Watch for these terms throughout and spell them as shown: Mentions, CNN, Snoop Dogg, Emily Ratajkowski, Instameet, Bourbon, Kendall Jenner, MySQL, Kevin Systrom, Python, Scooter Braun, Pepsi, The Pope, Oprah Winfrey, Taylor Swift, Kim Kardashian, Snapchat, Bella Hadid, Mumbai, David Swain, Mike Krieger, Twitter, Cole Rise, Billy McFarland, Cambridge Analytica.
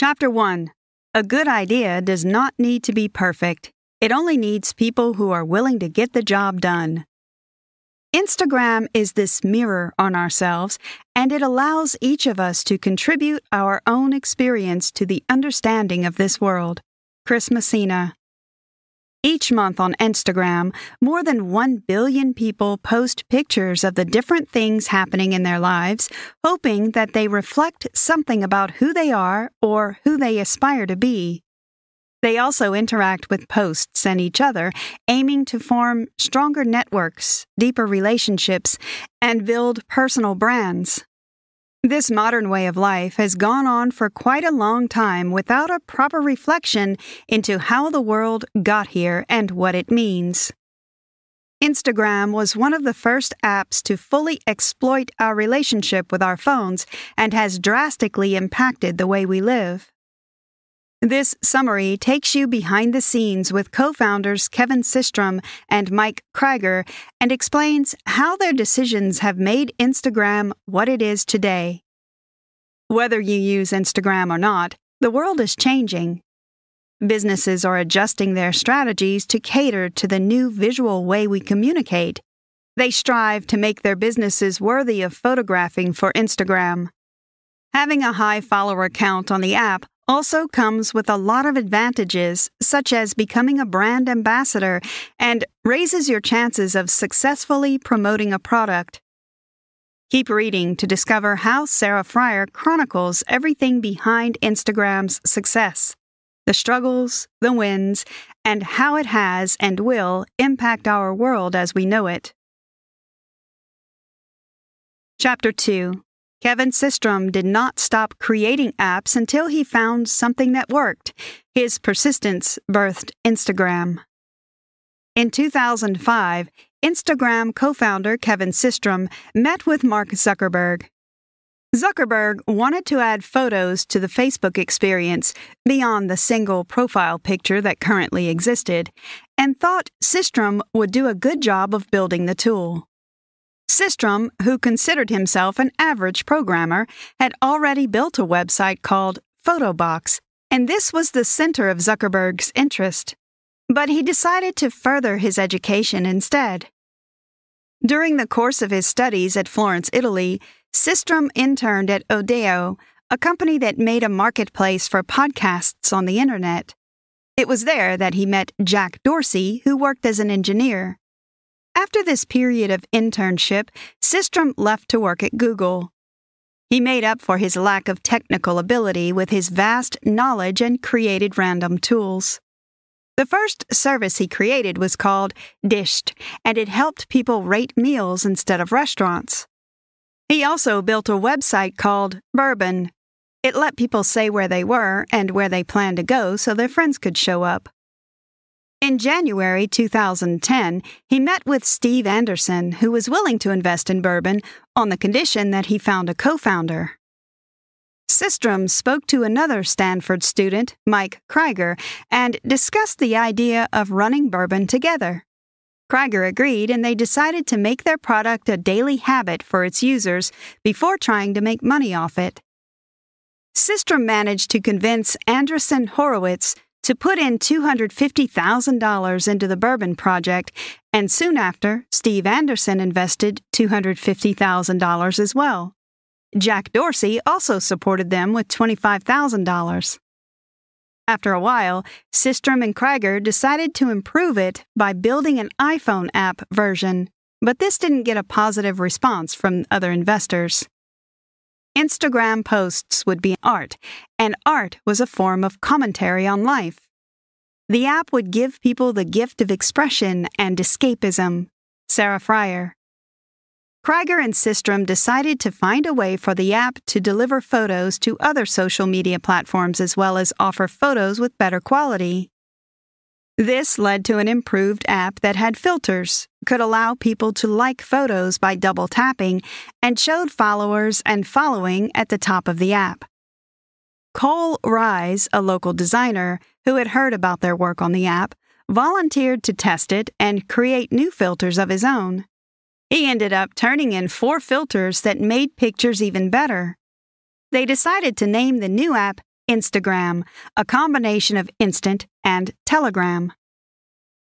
Chapter 1. A good idea does not need to be perfect. It only needs people who are willing to get the job done. Instagram is this mirror on ourselves, and it allows each of us to contribute our own experience to the understanding of this world. Chris Messina. Each month on Instagram, more than 1 billion people post pictures of the different things happening in their lives, hoping that they reflect something about who they are or who they aspire to be. They also interact with posts and each other, aiming to form stronger networks, deeper relationships, and build personal brands. This modern way of life has gone on for quite a long time without a proper reflection into how the world got here and what it means. Instagram was one of the first apps to fully exploit our relationship with our phones and has drastically impacted the way we live. This summary takes you behind the scenes with co-founders Kevin Systrom and Mike Krieger and explains how their decisions have made Instagram what it is today. Whether you use Instagram or not, the world is changing. Businesses are adjusting their strategies to cater to the new visual way we communicate. They strive to make their businesses worthy of photographing for Instagram. Having a high follower count on the app also comes with a lot of advantages, such as becoming a brand ambassador, and raises your chances of successfully promoting a product. Keep reading to discover how Sarah Frier chronicles everything behind Instagram's success, the struggles, the wins, and how it has and will impact our world as we know it. Chapter 2. Kevin Systrom did not stop creating apps until he found something that worked. His persistence birthed Instagram. In 2005, Instagram co-founder Kevin Systrom met with Mark Zuckerberg. Zuckerberg wanted to add photos to the Facebook experience beyond the single profile picture that currently existed, and thought Systrom would do a good job of building the tool. Systrom, who considered himself an average programmer, had already built a website called PhotoBox, and this was the center of Zuckerberg's interest. But he decided to further his education instead. During the course of his studies at Florence, Italy, Systrom interned at Odeo, a company that made a marketplace for podcasts on the internet. It was there that he met Jack Dorsey, who worked as an engineer. After this period of internship, Systrom left to work at Google. He made up for his lack of technical ability with his vast knowledge and created random tools. The first service he created was called Dished, and it helped people rate meals instead of restaurants. He also built a website called Bourbon. It let people say where they were and where they planned to go so their friends could show up. In January 2010, he met with Steve Anderson, who was willing to invest in Bourbon on the condition that he found a co-founder. Systrom spoke to another Stanford student, Mike Krieger, and discussed the idea of running Bourbon together. Krieger agreed, and they decided to make their product a daily habit for its users before trying to make money off it. Systrom managed to convince Andreessen Horowitz to put in $250,000 into the Bourbon project, and soon after, Steve Anderson invested $250,000 as well. Jack Dorsey also supported them with $25,000. After a while, Systrom and Krieger decided to improve it by building an iPhone app version, but this didn't get a positive response from other investors. Instagram posts would be art, and art was a form of commentary on life. The app would give people the gift of expression and escapism. Sarah Frier. Krieger and Systrom decided to find a way for the app to deliver photos to other social media platforms as well as offer photos with better quality. This led to an improved app that had filters, could allow people to like photos by double tapping, and showed followers and following at the top of the app. Cole Rise, a local designer who had heard about their work on the app, volunteered to test it and create new filters of his own. He ended up turning in 4 filters that made pictures even better. They decided to name the new app Instagram, a combination of Instant and Telegram.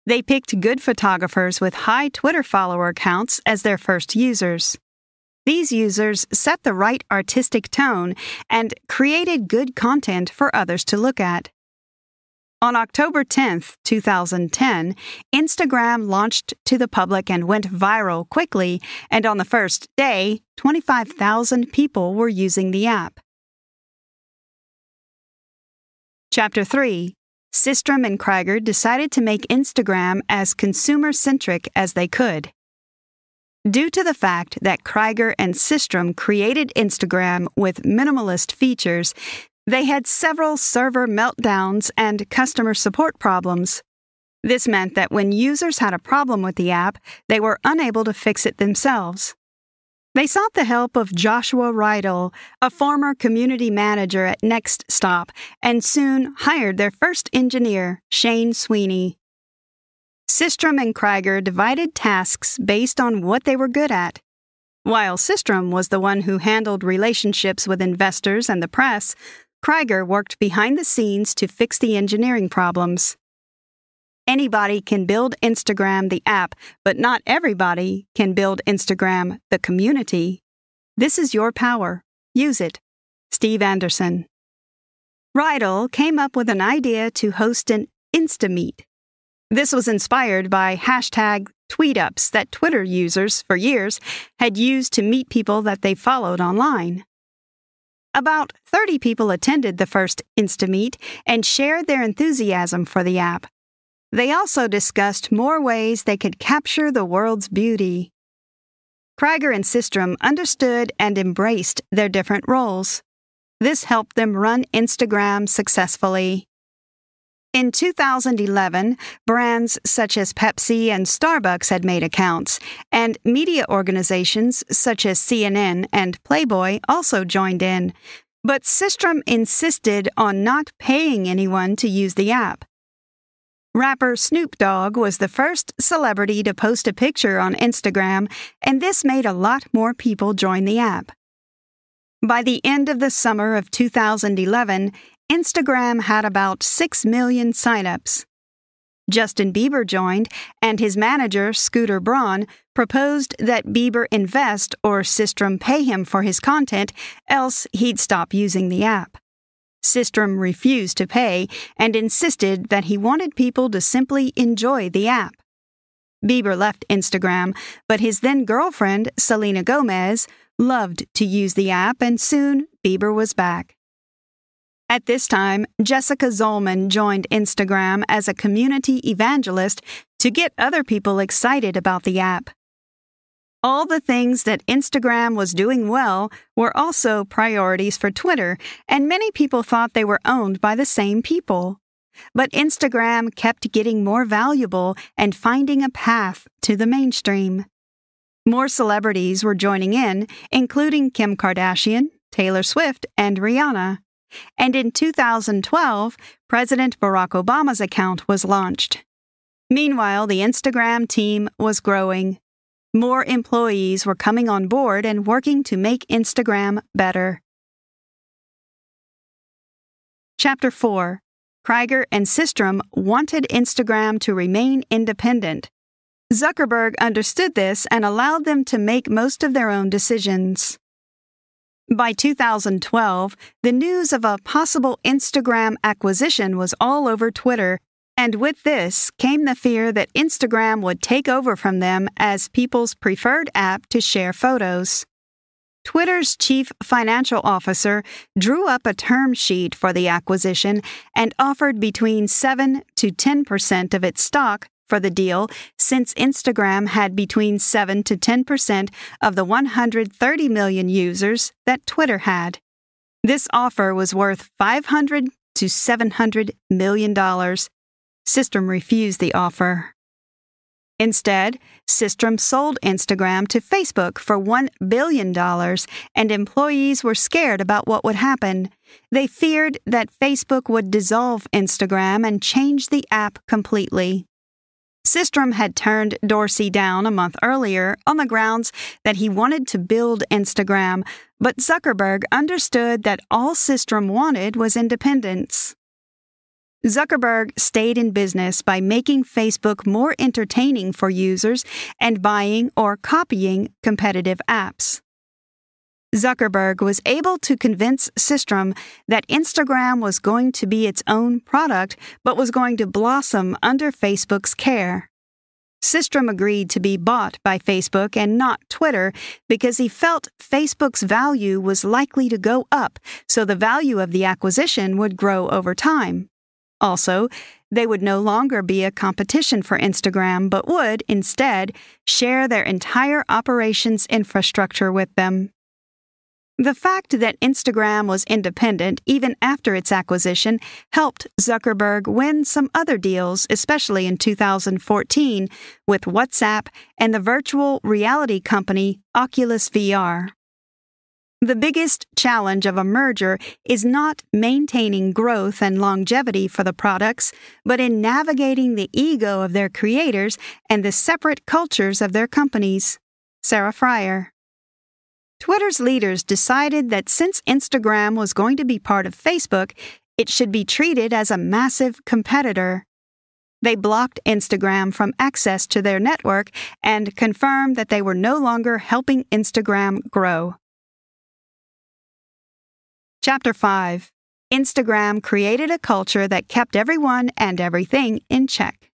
They picked good photographers with high Twitter follower counts as their first users. These users set the right artistic tone and created good content for others to look at. On October 10, 2010, Instagram launched to the public and went viral quickly, and on the first day, 25,000 people were using the app. Chapter 3. Systrom and Krieger decided to make Instagram as consumer-centric as they could. Due to the fact that Krieger and Systrom created Instagram with minimalist features, they had several server meltdowns and customer support problems. This meant that when users had a problem with the app, they were unable to fix it themselves. They sought the help of Joshua Riedel, a former community manager at Next Stop, and soon hired their first engineer, Shane Sweeney. Systrom and Krieger divided tasks based on what they were good at. While Systrom was the one who handled relationships with investors and the press, Krieger worked behind the scenes to fix the engineering problems. Anybody can build Instagram the app, but not everybody can build Instagram the community. This is your power. Use it. Steve Anderson. Riedel came up with an idea to host an Instameet. This was inspired by hashtag tweetups that Twitter users, for years, had used to meet people that they followed online. About 30 people attended the first Instameet and shared their enthusiasm for the app. They also discussed more ways they could capture the world's beauty. Krieger and Systrom understood and embraced their different roles. This helped them run Instagram successfully. In 2011, brands such as Pepsi and Starbucks had made accounts, and media organizations such as CNN and Playboy also joined in. But Systrom insisted on not paying anyone to use the app. Rapper Snoop Dogg was the first celebrity to post a picture on Instagram, and this made a lot more people join the app. By the end of the summer of 2011, Instagram had about 6 million signups. Justin Bieber joined, and his manager, Scooter Braun, proposed that Bieber invest or Systrom pay him for his content, else he'd stop using the app. Systrom refused to pay and insisted that he wanted people to simply enjoy the app. Bieber left Instagram, but his then-girlfriend, Selena Gomez, loved to use the app, and soon Bieber was back. At this time, Jessica Zolman joined Instagram as a community evangelist to get other people excited about the app. All the things that Instagram was doing well were also priorities for Twitter, and many people thought they were owned by the same people. But Instagram kept getting more valuable and finding a path to the mainstream. More celebrities were joining in, including Kim Kardashian, Taylor Swift, and Rihanna. And in 2012, President Barack Obama's account was launched. Meanwhile, the Instagram team was growing. More employees were coming on board and working to make Instagram better. Chapter 4. Krieger and Systrom wanted Instagram to remain independent. Zuckerberg understood this and allowed them to make most of their own decisions. By 2012, the news of a possible Instagram acquisition was all over Twitter. And with this came the fear that Instagram would take over from them as people's preferred app to share photos. Twitter's chief financial officer drew up a term sheet for the acquisition and offered between 7 to 10% of its stock for the deal, since Instagram had between 7 to 10% of the 130 million users that Twitter had. This offer was worth $500 to $700 million. Systrom refused the offer. Instead, Systrom sold Instagram to Facebook for $1 billion, and employees were scared about what would happen. They feared that Facebook would dissolve Instagram and change the app completely. Systrom had turned Dorsey down a month earlier on the grounds that he wanted to build Instagram, but Zuckerberg understood that all Systrom wanted was independence. Zuckerberg stayed in business by making Facebook more entertaining for users and buying or copying competitive apps. Zuckerberg was able to convince Systrom that Instagram was going to be its own product but was going to blossom under Facebook's care. Systrom agreed to be bought by Facebook and not Twitter because he felt Facebook's value was likely to go up, so the value of the acquisition would grow over time. Also, they would no longer be a competition for Instagram, but would, instead, share their entire operations infrastructure with them. The fact that Instagram was independent even after its acquisition helped Zuckerberg win some other deals, especially in 2014, with WhatsApp and the virtual reality company Oculus VR. The biggest challenge of a merger is not maintaining growth and longevity for the products, but in navigating the ego of their creators and the separate cultures of their companies. Sarah Frier. Twitter's leaders decided that since Instagram was going to be part of Facebook, it should be treated as a massive competitor. They blocked Instagram from access to their network and confirmed that they were no longer helping Instagram grow. Chapter 5. Instagram created a culture that kept everyone and everything in check.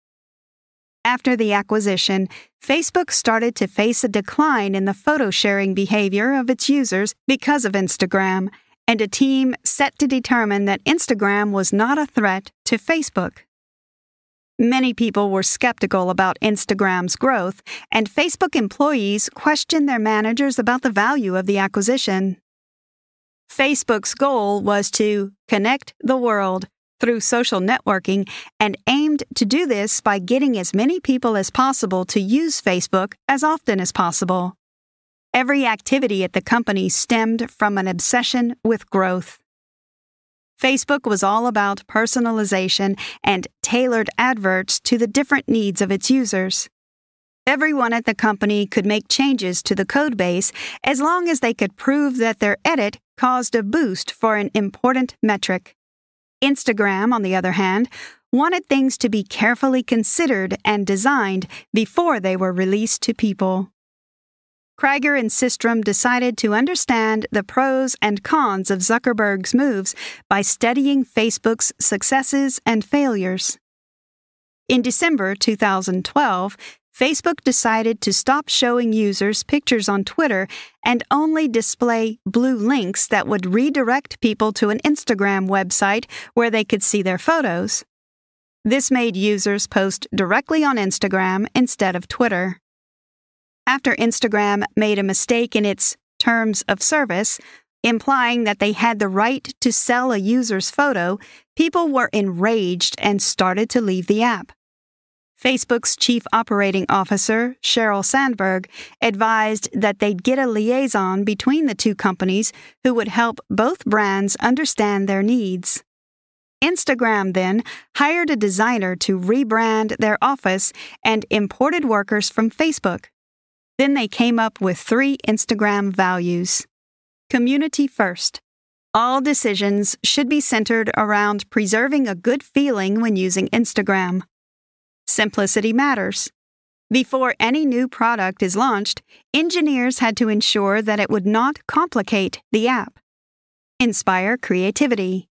After the acquisition, Facebook started to face a decline in the photo-sharing behavior of its users because of Instagram, and a team set to determine that Instagram was not a threat to Facebook. Many people were skeptical about Instagram's growth, and Facebook employees questioned their managers about the value of the acquisition. Facebook's goal was to connect the world through social networking and aimed to do this by getting as many people as possible to use Facebook as often as possible. Every activity at the company stemmed from an obsession with growth. Facebook was all about personalization and tailored adverts to the different needs of its users. Everyone at the company could make changes to the codebase as long as they could prove that their edit caused a boost for an important metric. Instagram, on the other hand, wanted things to be carefully considered and designed before they were released to people. Krieger and Systrom decided to understand the pros and cons of Zuckerberg's moves by studying Facebook's successes and failures. In December 2012, Facebook decided to stop showing users pictures on Twitter and only display blue links that would redirect people to an Instagram website where they could see their photos. This made users post directly on Instagram instead of Twitter. After Instagram made a mistake in its terms of service, implying that they had the right to sell a user's photo, people were enraged and started to leave the app. Facebook's chief operating officer, Sheryl Sandberg, advised that they'd get a liaison between the two companies who would help both brands understand their needs. Instagram then hired a designer to rebrand their office and imported workers from Facebook. Then they came up with 3 Instagram values. Community first. All decisions should be centered around preserving a good feeling when using Instagram. Simplicity matters. Before any new product is launched, engineers had to ensure that it would not complicate the app. Inspire creativity.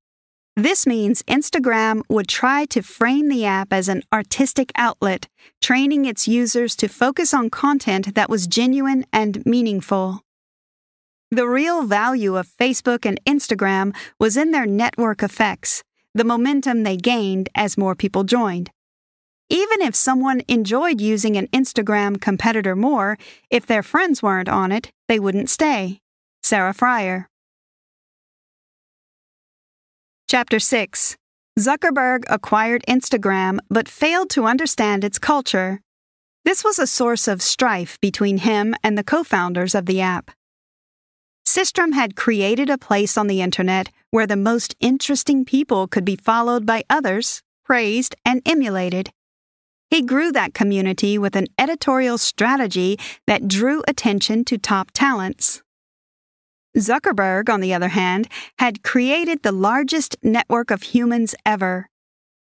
This means Instagram would try to frame the app as an artistic outlet, training its users to focus on content that was genuine and meaningful. The real value of Facebook and Instagram was in their network effects, the momentum they gained as more people joined. Even if someone enjoyed using an Instagram competitor more, if their friends weren't on it, they wouldn't stay. Sarah Frier. Chapter 6. Zuckerberg acquired Instagram but failed to understand its culture. This was a source of strife between him and the co-founders of the app. Systrom had created a place on the internet where the most interesting people could be followed by others, praised, and emulated. He grew that community with an editorial strategy that drew attention to top talents. Zuckerberg, on the other hand, had created the largest network of humans ever.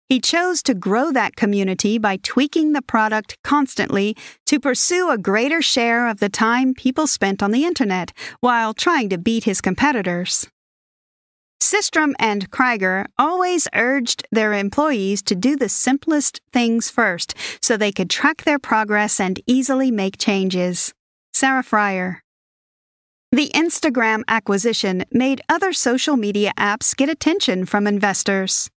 He chose to grow that community by tweaking the product constantly to pursue a greater share of the time people spent on the Internet while trying to beat his competitors. Systrom and Krieger always urged their employees to do the simplest things first so they could track their progress and easily make changes. Sarah Frier. The Instagram acquisition made other social media apps get attention from investors.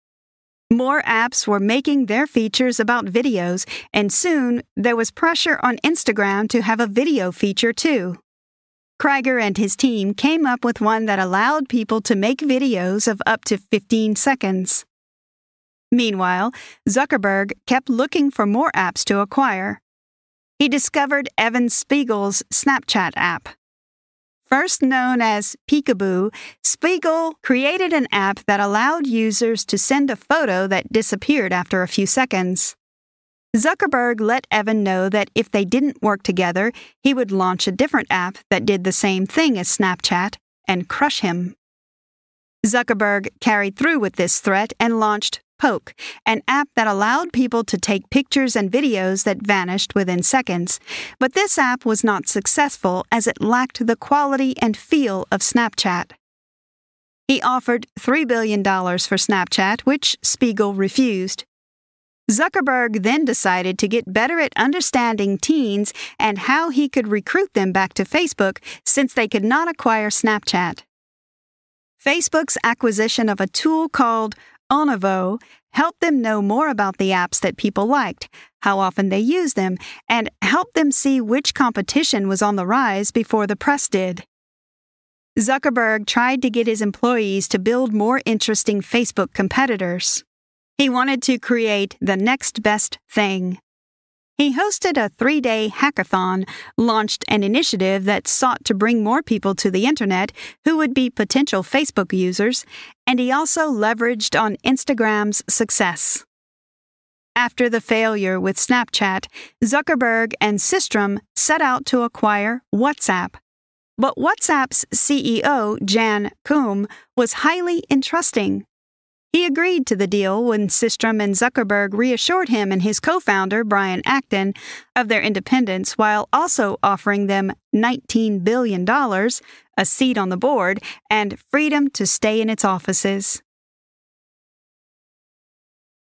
More apps were making their features about videos, and soon there was pressure on Instagram to have a video feature too. Krieger and his team came up with one that allowed people to make videos of up to 15 seconds. Meanwhile, Zuckerberg kept looking for more apps to acquire. He discovered Evan Spiegel's Snapchat app. First known as Peekaboo, Spiegel created an app that allowed users to send a photo that disappeared after a few seconds. Zuckerberg let Evan know that if they didn't work together, he would launch a different app that did the same thing as Snapchat and crush him. Zuckerberg carried through with this threat and launched Poke, an app that allowed people to take pictures and videos that vanished within seconds. But this app was not successful as it lacked the quality and feel of Snapchat. He offered $3 billion for Snapchat, which Spiegel refused. Zuckerberg then decided to get better at understanding teens and how he could recruit them back to Facebook since they could not acquire Snapchat. Facebook's acquisition of a tool called Odeo helped them know more about the apps that people liked, how often they used them, and helped them see which competition was on the rise before the press did. Zuckerberg tried to get his employees to build more interesting Facebook competitors. He wanted to create the next best thing. He hosted a three-day hackathon, launched an initiative that sought to bring more people to the Internet who would be potential Facebook users, and he also leveraged on Instagram's success. After the failure with Snapchat, Zuckerberg and Systrom set out to acquire WhatsApp. But WhatsApp's CEO, Jan Koum, was highly entrusting. He agreed to the deal when Systrom and Zuckerberg reassured him and his co-founder, Brian Acton, of their independence while also offering them $19 billion, a seat on the board, and freedom to stay in its offices.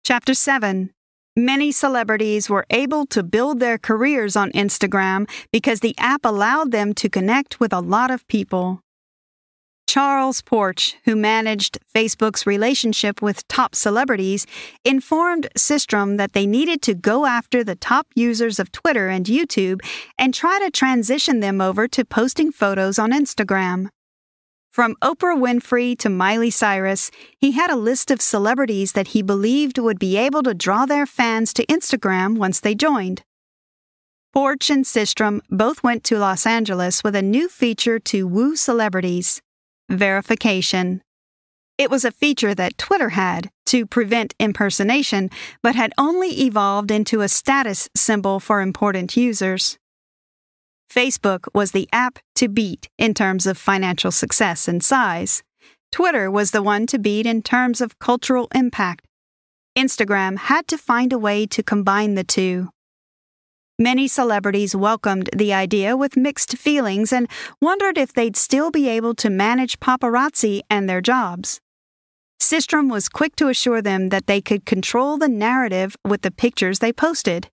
Chapter 7. Many celebrities were able to build their careers on Instagram because the app allowed them to connect with a lot of people. Charles Porch, who managed Facebook's relationship with top celebrities, informed Systrom that they needed to go after the top users of Twitter and YouTube and try to transition them over to posting photos on Instagram. From Oprah Winfrey to Miley Cyrus, he had a list of celebrities that he believed would be able to draw their fans to Instagram once they joined. Porch and Systrom both went to Los Angeles with a new feature to woo celebrities. Verification. It was a feature that Twitter had to prevent impersonation, but had only evolved into a status symbol for important users. Facebook was the app to beat in terms of financial success and size. Twitter was the one to beat in terms of cultural impact. Instagram had to find a way to combine the two. Many celebrities welcomed the idea with mixed feelings and wondered if they'd still be able to manage paparazzi and their jobs. Systrom was quick to assure them that they could control the narrative with the pictures they posted.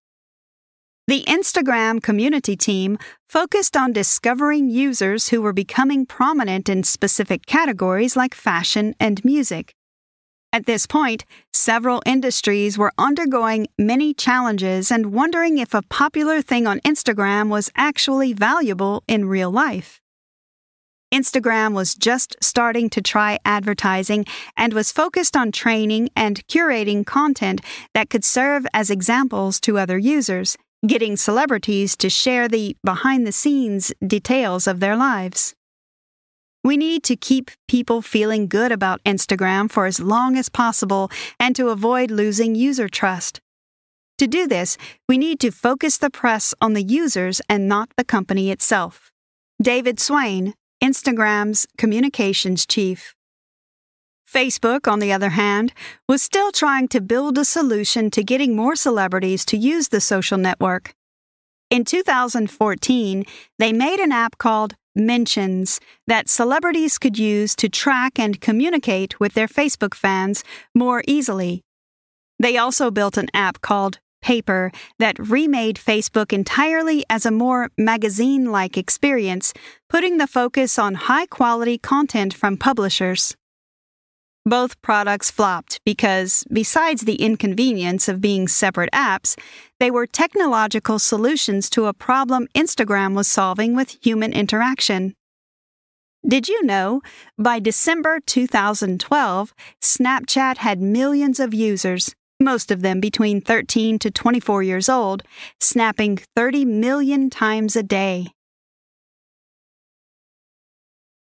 The Instagram community team focused on discovering users who were becoming prominent in specific categories like fashion and music. At this point, several industries were undergoing many challenges and wondering if a popular thing on Instagram was actually valuable in real life. Instagram was just starting to try advertising and was focused on training and curating content that could serve as examples to other users, getting celebrities to share the behind-the-scenes details of their lives. We need to keep people feeling good about Instagram for as long as possible and to avoid losing user trust. To do this, we need to focus the press on the users and not the company itself. David Swain, Instagram's communications chief. Facebook, on the other hand, was still trying to build a solution to getting more celebrities to use the social network. In 2014, they made an app called Mentions that celebrities could use to track and communicate with their Facebook fans more easily. They also built an app called Paper that remade Facebook entirely as a more magazine-like experience, putting the focus on high-quality content from publishers. Both products flopped because, besides the inconvenience of being separate apps, they were technological solutions to a problem Instagram was solving with human interaction. Did you know, by December 2012, Snapchat had millions of users, most of them between 13 to 24 years old, snapping 30 million times a day.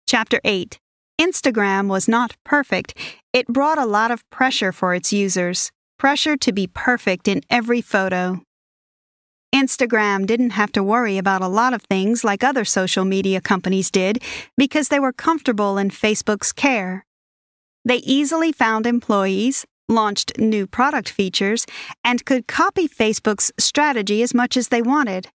Chapter 8. Instagram was not perfect. It brought a lot of pressure for its users, pressure to be perfect in every photo. Instagram didn't have to worry about a lot of things like other social media companies did because they were comfortable in Facebook's care. They easily found employees, launched new product features, and could copy Facebook's strategy as much as they wanted.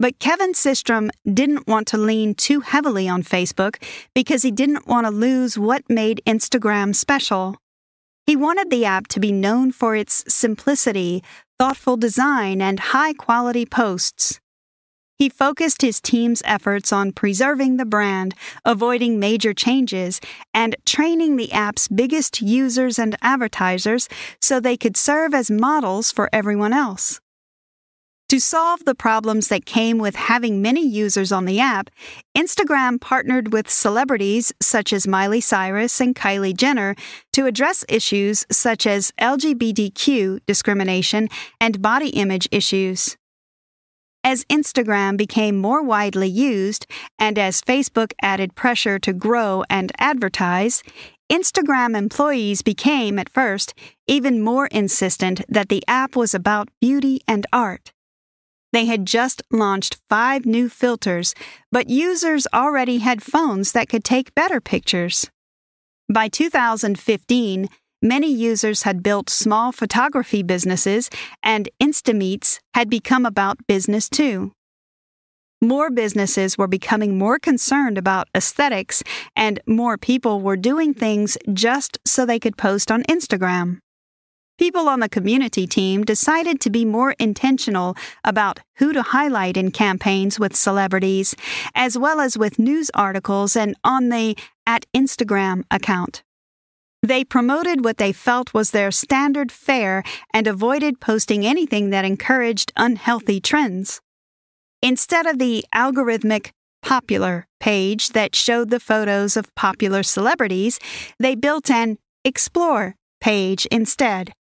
But Kevin Systrom didn't want to lean too heavily on Facebook because he didn't want to lose what made Instagram special. He wanted the app to be known for its simplicity, thoughtful design, and high-quality posts. He focused his team's efforts on preserving the brand, avoiding major changes, and training the app's biggest users and advertisers so they could serve as models for everyone else. To solve the problems that came with having many users on the app, Instagram partnered with celebrities such as Miley Cyrus and Kylie Jenner to address issues such as LGBTQ discrimination and body image issues. As Instagram became more widely used, and as Facebook added pressure to grow and advertise, Instagram employees became, at first, even more insistent that the app was about beauty and art. They had just launched 5 new filters, but users already had phones that could take better pictures. By 2015, many users had built small photography businesses, and Instameets had become about business too. More businesses were becoming more concerned about aesthetics, and more people were doing things just so they could post on Instagram. People on the community team decided to be more intentional about who to highlight in campaigns with celebrities, as well as with news articles and on the @Instagram account. They promoted what they felt was their standard fare and avoided posting anything that encouraged unhealthy trends. Instead of the algorithmic popular page that showed the photos of popular celebrities, they built an explore page instead.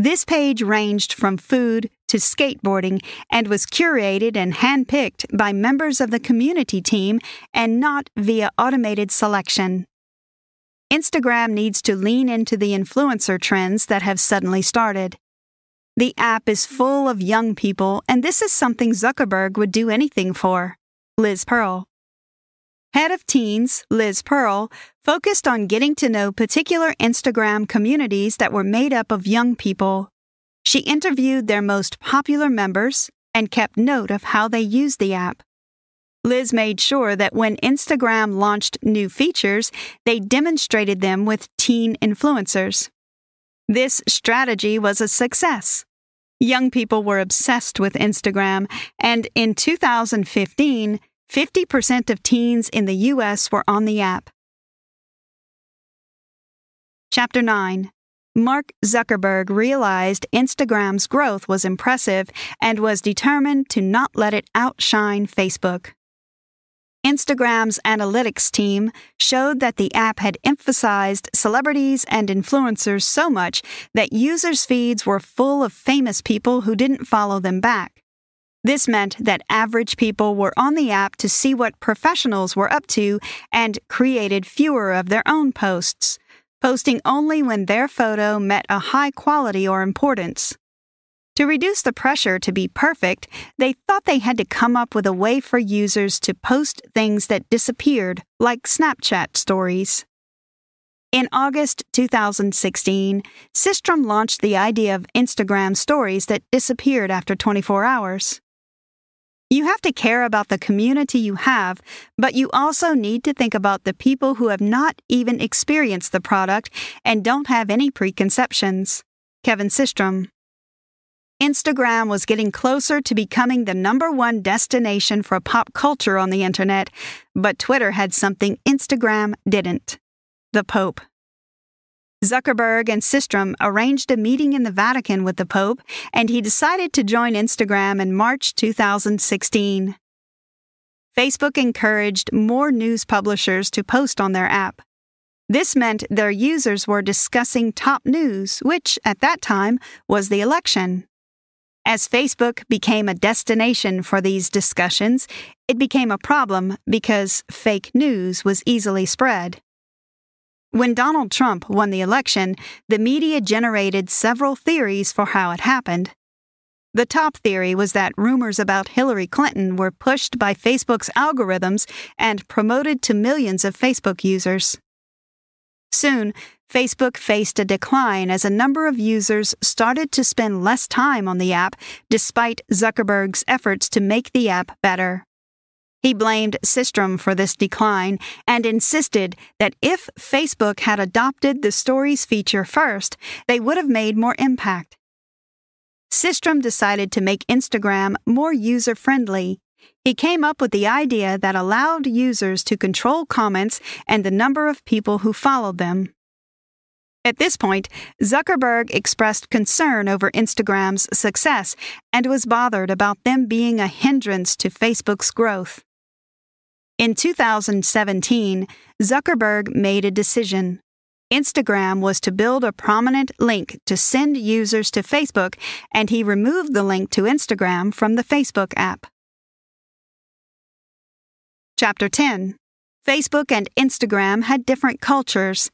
This page ranged from food to skateboarding and was curated and handpicked by members of the community team and not via automated selection. Instagram needs to lean into the influencer trends that have suddenly started. The app is full of young people, and this is something Zuckerberg would do anything for. Liz Pearl. Head of Teens, Liz Pearl, focused on getting to know particular Instagram communities that were made up of young people. She interviewed their most popular members and kept note of how they used the app. Liz made sure that when Instagram launched new features, they demonstrated them with teen influencers. This strategy was a success. Young people were obsessed with Instagram, and in 2015, 50% of teens in the U.S. were on the app. Chapter 9. Mark Zuckerberg realized Instagram's growth was impressive and was determined to not let it outshine Facebook. Instagram's analytics team showed that the app had emphasized celebrities and influencers so much that users' feeds were full of famous people who didn't follow them back. This meant that average people were on the app to see what professionals were up to and created fewer of their own posts, posting only when their photo met a high quality or importance. To reduce the pressure to be perfect, they thought they had to come up with a way for users to post things that disappeared, like Snapchat stories. In August 2016, Systrom launched the idea of Instagram stories that disappeared after 24 hours. You have to care about the community you have, but you also need to think about the people who have not even experienced the product and don't have any preconceptions. Kevin Systrom. Instagram was getting closer to becoming the #1 destination for pop culture on the internet, but Twitter had something Instagram didn't. The Pope. Zuckerberg and Systrom arranged a meeting in the Vatican with the Pope, and he decided to join Instagram in March 2016. Facebook encouraged more news publishers to post on their app. This meant their users were discussing top news, which, at that time, was the election. As Facebook became a destination for these discussions, it became a problem because fake news was easily spread. When Donald Trump won the election, the media generated several theories for how it happened. The top theory was that rumors about Hillary Clinton were pushed by Facebook's algorithms and promoted to millions of Facebook users. Soon, Facebook faced a decline as a number of users started to spend less time on the app, despite Zuckerberg's efforts to make the app better. He blamed Systrom for this decline and insisted that if Facebook had adopted the Stories feature first, they would have made more impact. Systrom decided to make Instagram more user-friendly. He came up with the idea that allowed users to control comments and the number of people who followed them. At this point, Zuckerberg expressed concern over Instagram's success and was bothered about them being a hindrance to Facebook's growth. In 2017, Zuckerberg made a decision. Instagram was to build a prominent link to send users to Facebook, and he removed the link to Instagram from the Facebook app. Chapter 10. Facebook and Instagram had different cultures.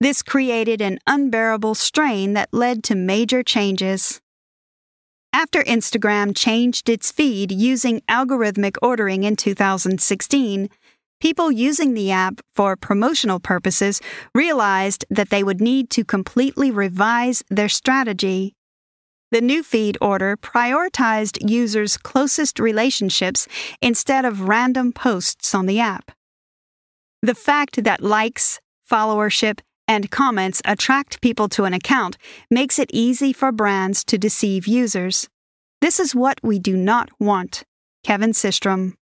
This created an unbearable strain that led to major changes. After Instagram changed its feed using algorithmic ordering in 2016, people using the app for promotional purposes realized that they would need to completely revise their strategy. The new feed order prioritized users' closest relationships instead of random posts on the app. The fact that likes, followership, and comments attract people to an account makes it easy for brands to deceive users. This is what we do not want. Kevin Systrom.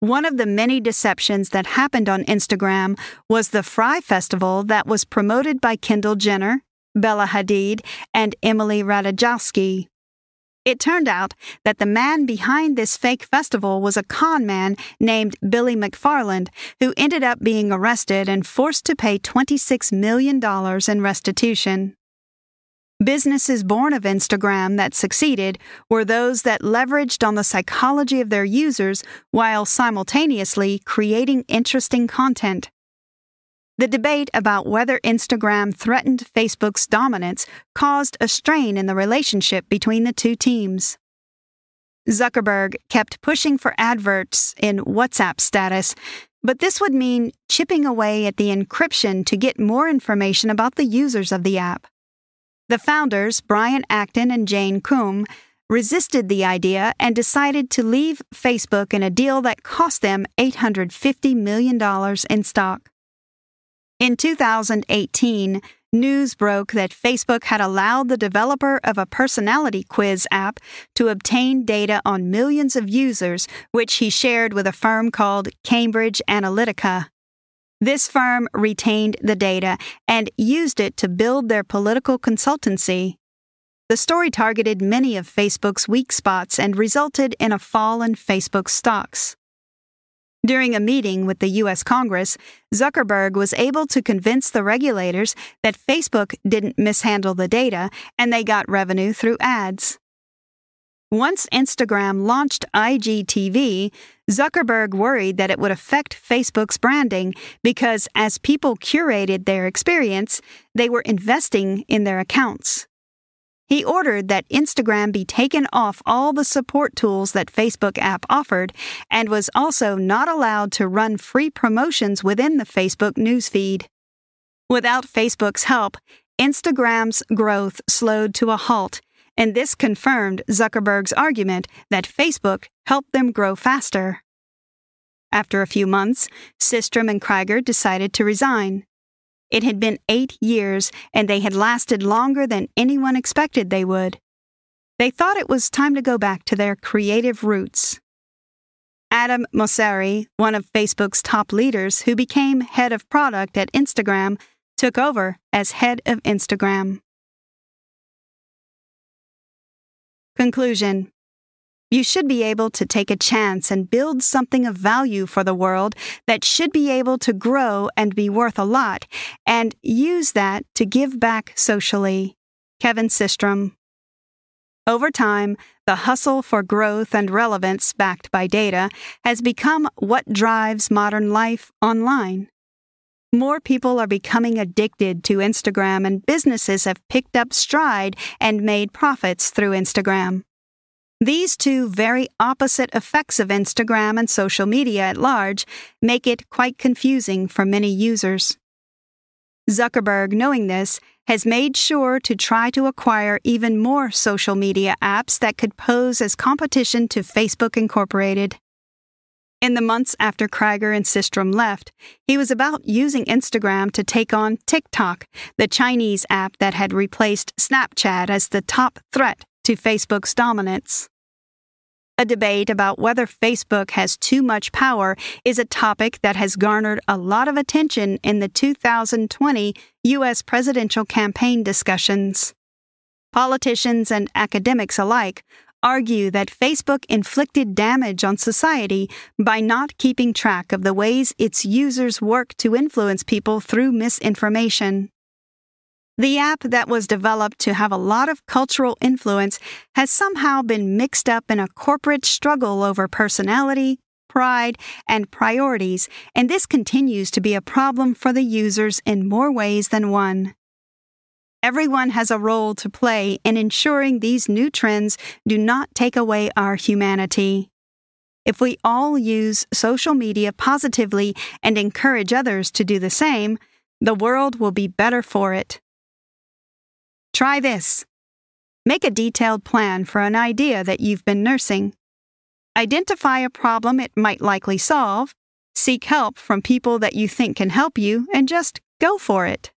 One of the many deceptions that happened on Instagram was the Fry Festival that was promoted by Kendall Jenner, Bella Hadid, and Emily Ratajkowski. It turned out that the man behind this fake festival was a con man named Billy McFarland, who ended up being arrested and forced to pay $26 million in restitution. Businesses born of Instagram that succeeded were those that leveraged on the psychology of their users while simultaneously creating interesting content. The debate about whether Instagram threatened Facebook's dominance caused a strain in the relationship between the two teams. Zuckerberg kept pushing for adverts in WhatsApp status, but this would mean chipping away at the encryption to get more information about the users of the app. The founders, Brian Acton and Jan Koum, resisted the idea and decided to leave Facebook in a deal that cost them $850 million in stock. In 2018, news broke that Facebook had allowed the developer of a personality quiz app to obtain data on millions of users, which he shared with a firm called Cambridge Analytica. This firm retained the data and used it to build their political consultancy. The story targeted many of Facebook's weak spots and resulted in a fall in Facebook stocks. During a meeting with the U.S. Congress, Zuckerberg was able to convince the regulators that Facebook didn't mishandle the data and they got revenue through ads. Once Instagram launched IGTV, Zuckerberg worried that it would affect Facebook's branding because as people curated their experience, they were investing in their accounts. He ordered that Instagram be taken off all the support tools that Facebook app offered and was also not allowed to run free promotions within the Facebook newsfeed. Without Facebook's help, Instagram's growth slowed to a halt, and this confirmed Zuckerberg's argument that Facebook helped them grow faster. After a few months, Systrom and Krieger decided to resign. It had been 8 years, and they had lasted longer than anyone expected they would. They thought it was time to go back to their creative roots. Adam Mosseri, one of Facebook's top leaders who became head of product at Instagram, took over as head of Instagram. Conclusion. You should be able to take a chance and build something of value for the world that should be able to grow and be worth a lot, and use that to give back socially. Kevin Systrom. Over time, the hustle for growth and relevance backed by data has become what drives modern life online. More people are becoming addicted to Instagram, and businesses have picked up stride and made profits through Instagram. These two very opposite effects of Instagram and social media at large make it quite confusing for many users. Zuckerberg, knowing this, has made sure to try to acquire even more social media apps that could pose as competition to Facebook Incorporated. In the months after Krieger and Systrom left, he was about using Instagram to take on TikTok, the Chinese app that had replaced Snapchat as the top threat to Facebook's dominance. A debate about whether Facebook has too much power is a topic that has garnered a lot of attention in the 2020 U.S. presidential campaign discussions. Politicians and academics alike argue that Facebook inflicted damage on society by not keeping track of the ways its users work to influence people through misinformation. The app that was developed to have a lot of cultural influence has somehow been mixed up in a corporate struggle over personality, pride, and priorities, and this continues to be a problem for the users in more ways than one. Everyone has a role to play in ensuring these new trends do not take away our humanity. If we all use social media positively and encourage others to do the same, the world will be better for it. Try this. Make a detailed plan for an idea that you've been nursing. Identify a problem it might likely solve. Seek help from people that you think can help you, and just go for it.